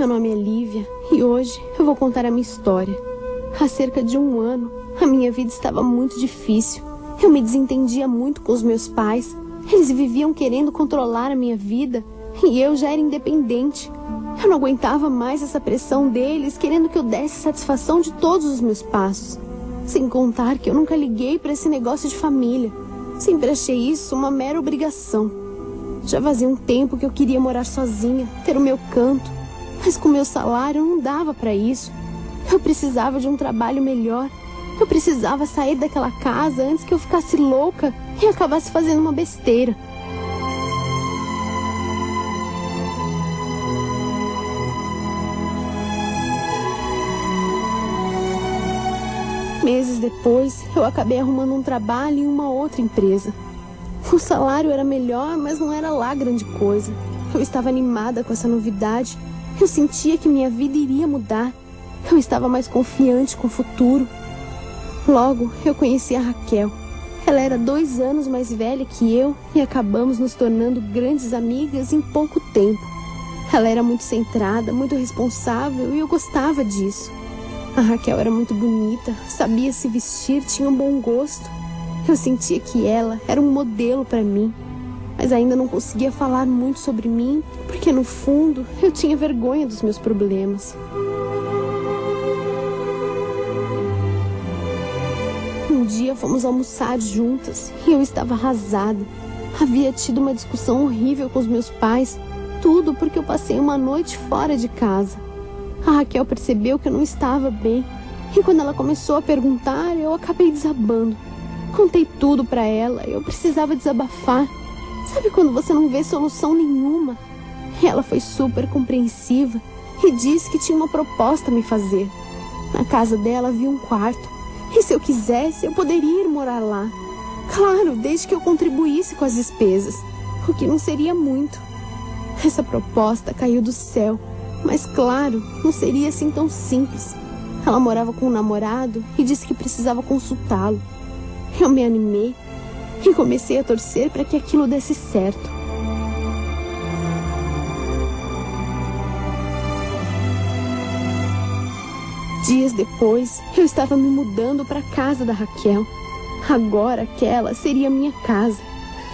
Meu nome é Lívia e hoje eu vou contar a minha história. Há cerca de um ano, a minha vida estava muito difícil. Eu me desentendia muito com os meus pais. Eles viviam querendo controlar a minha vida e eu já era independente. Eu não aguentava mais essa pressão deles, querendo que eu desse satisfação de todos os meus passos. Sem contar que eu nunca liguei para esse negócio de família. Sempre achei isso uma mera obrigação. Já fazia um tempo que eu queria morar sozinha, ter o meu canto. Mas com meu salário não dava para isso. Eu precisava de um trabalho melhor. Eu precisava sair daquela casa antes que eu ficasse louca e acabasse fazendo uma besteira. Meses depois, eu acabei arrumando um trabalho em uma outra empresa. O salário era melhor, mas não era lá grande coisa. Eu estava animada com essa novidade. Eu sentia que minha vida iria mudar. Eu estava mais confiante com o futuro. Logo, eu conheci a Raquel. Ela era 2 anos mais velha que eu e acabamos nos tornando grandes amigas em pouco tempo. Ela era muito centrada, muito responsável e eu gostava disso. A Raquel era muito bonita, sabia se vestir, tinha um bom gosto. Eu sentia que ela era um modelo para mim, mas ainda não conseguia falar muito sobre mim, porque no fundo eu tinha vergonha dos meus problemas. Um dia fomos almoçar juntas e eu estava arrasada. Havia tido uma discussão horrível com os meus pais, tudo porque eu passei uma noite fora de casa. A Raquel percebeu que eu não estava bem, e quando ela começou a perguntar, eu acabei desabando. Contei tudo pra ela, eu precisava desabafar. Sabe quando você não vê solução nenhuma? Ela foi super compreensiva e disse que tinha uma proposta a me fazer. Na casa dela havia um quarto, e se eu quisesse, eu poderia ir morar lá. Claro, desde que eu contribuísse com as despesas, o que não seria muito. Essa proposta caiu do céu. Mas claro, não seria assim tão simples. Ela morava com um namorado e disse que precisava consultá-lo. Eu me animei e comecei a torcer para que aquilo desse certo. Dias depois, eu estava me mudando para a casa da Raquel. Agora aquela seria a minha casa.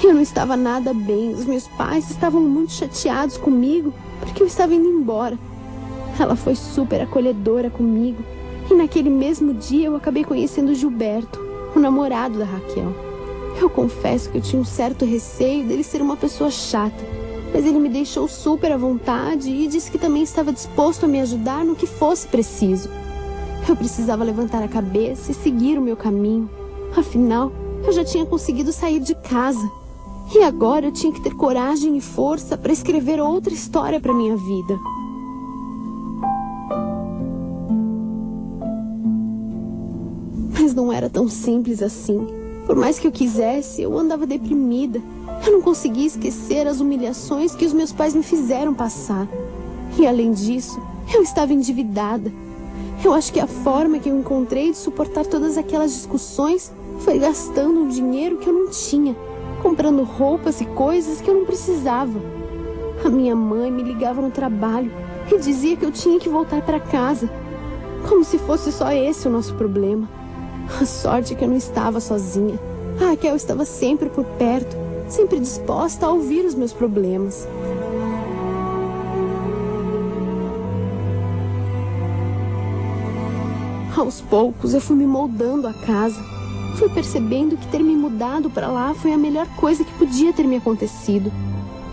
Eu não estava nada bem, os meus pais estavam muito chateados comigo porque eu estava indo embora. Ela foi super acolhedora comigo e naquele mesmo dia eu acabei conhecendo Gilberto, o namorado da Raquel. Eu confesso que eu tinha um certo receio dele ser uma pessoa chata, mas ele me deixou super à vontade e disse que também estava disposto a me ajudar no que fosse preciso. Eu precisava levantar a cabeça e seguir o meu caminho, afinal eu já tinha conseguido sair de casa. E agora eu tinha que ter coragem e força para escrever outra história para minha vida. Mas não era tão simples assim. Por mais que eu quisesse, eu andava deprimida. Eu não conseguia esquecer as humilhações que os meus pais me fizeram passar. E além disso, eu estava endividada. Eu acho que a forma que eu encontrei de suportar todas aquelas discussões foi gastando um dinheiro que eu não tinha, comprando roupas e coisas que eu não precisava. A minha mãe me ligava no trabalho e dizia que eu tinha que voltar para casa, como se fosse só esse o nosso problema. A sorte é que eu não estava sozinha. A Raquel estava sempre por perto, sempre disposta a ouvir os meus problemas. Aos poucos eu fui me moldando a casa. Fui percebendo que ter me mudado para lá foi a melhor coisa que podia ter me acontecido.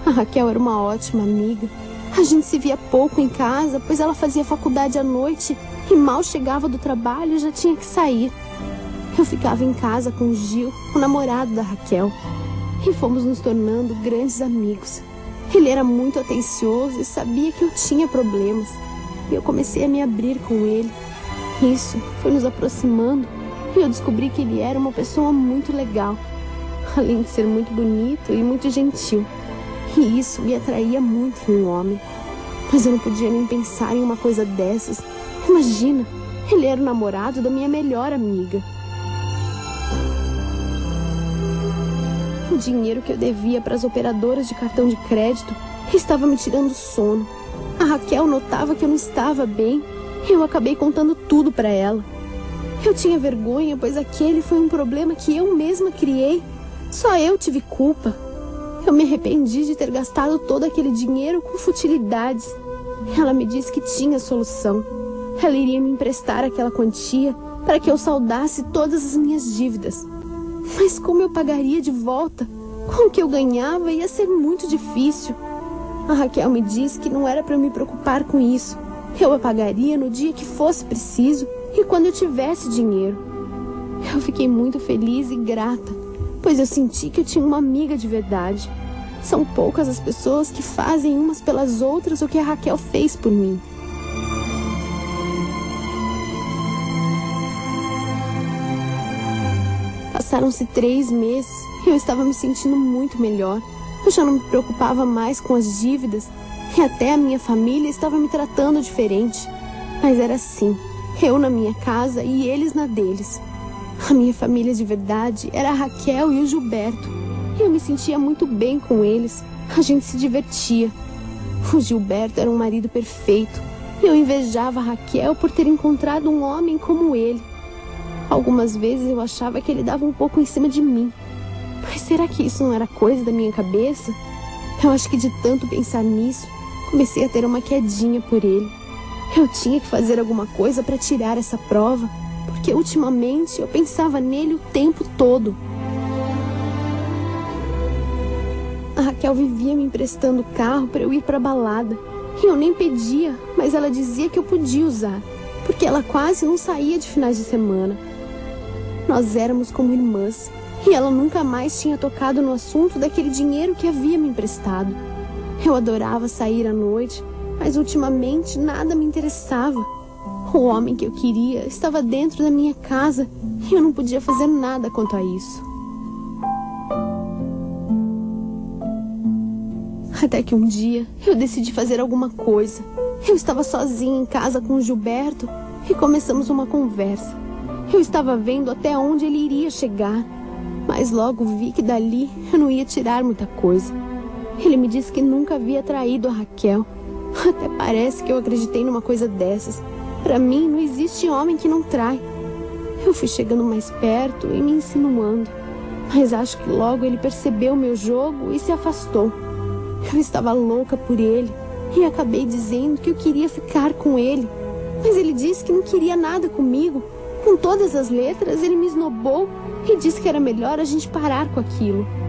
A Raquel era uma ótima amiga. A gente se via pouco em casa, pois ela fazia faculdade à noite e mal chegava do trabalho já tinha que sair. Eu ficava em casa com o Gil, o namorado da Raquel, e fomos nos tornando grandes amigos. Ele era muito atencioso e sabia que eu tinha problemas, e eu comecei a me abrir com ele. Isso foi nos aproximando. E eu descobri que ele era uma pessoa muito legal, além de ser muito bonito e muito gentil. E isso me atraía muito em um homem. Mas eu não podia nem pensar em uma coisa dessas. Imagina, ele era o namorado da minha melhor amiga. O dinheiro que eu devia para as operadoras de cartão de crédito estava me tirando sono. A Raquel notava que eu não estava bem, eu acabei contando tudo para ela. Eu tinha vergonha, pois aquele foi um problema que eu mesma criei. Só eu tive culpa. Eu me arrependi de ter gastado todo aquele dinheiro com futilidades. Ela me disse que tinha solução. Ela iria me emprestar aquela quantia para que eu saldasse todas as minhas dívidas. Mas como eu pagaria de volta? Com o que eu ganhava ia ser muito difícil. A Raquel me disse que não era para eu me preocupar com isso. Eu a pagaria no dia que fosse preciso e quando eu tivesse dinheiro. Eu fiquei muito feliz e grata, pois eu senti que eu tinha uma amiga de verdade. São poucas as pessoas que fazem umas pelas outras o que a Raquel fez por mim. Passaram-se 3 meses e eu estava me sentindo muito melhor. Eu já não me preocupava mais com as dívidas e até a minha família estava me tratando diferente. Mas era assim, eu na minha casa e eles na deles. A minha família de verdade era a Raquel e o Gilberto. Eu me sentia muito bem com eles, a gente se divertia. O Gilberto era um marido perfeito e eu invejava a Raquel por ter encontrado um homem como ele. Algumas vezes eu achava que ele dava um pouco em cima de mim. Mas será que isso não era coisa da minha cabeça? Eu acho que de tanto pensar nisso, comecei a ter uma quedinha por ele. Eu tinha que fazer alguma coisa para tirar essa prova, porque ultimamente eu pensava nele o tempo todo. A Raquel vivia me emprestando o carro para eu ir para a balada. E eu nem pedia, mas ela dizia que eu podia usar, porque ela quase não saía de finais de semana. Nós éramos como irmãs. E ela nunca mais tinha tocado no assunto daquele dinheiro que havia me emprestado. Eu adorava sair à noite, mas ultimamente nada me interessava. O homem que eu queria estava dentro da minha casa e eu não podia fazer nada quanto a isso. Até que um dia eu decidi fazer alguma coisa. Eu estava sozinha em casa com o Gilberto e começamos uma conversa. Eu estava vendo até onde ele iria chegar. Mas logo vi que dali eu não ia tirar muita coisa. Ele me disse que nunca havia traído a Raquel. Até parece que eu acreditei numa coisa dessas. Para mim, não existe homem que não trai. Eu fui chegando mais perto e me insinuando. Mas acho que logo ele percebeu meu jogo e se afastou. Eu estava louca por ele e acabei dizendo que eu queria ficar com ele. Mas ele disse que não queria nada comigo. Com todas as letras, ele me esnobou e disse que era melhor a gente parar com aquilo.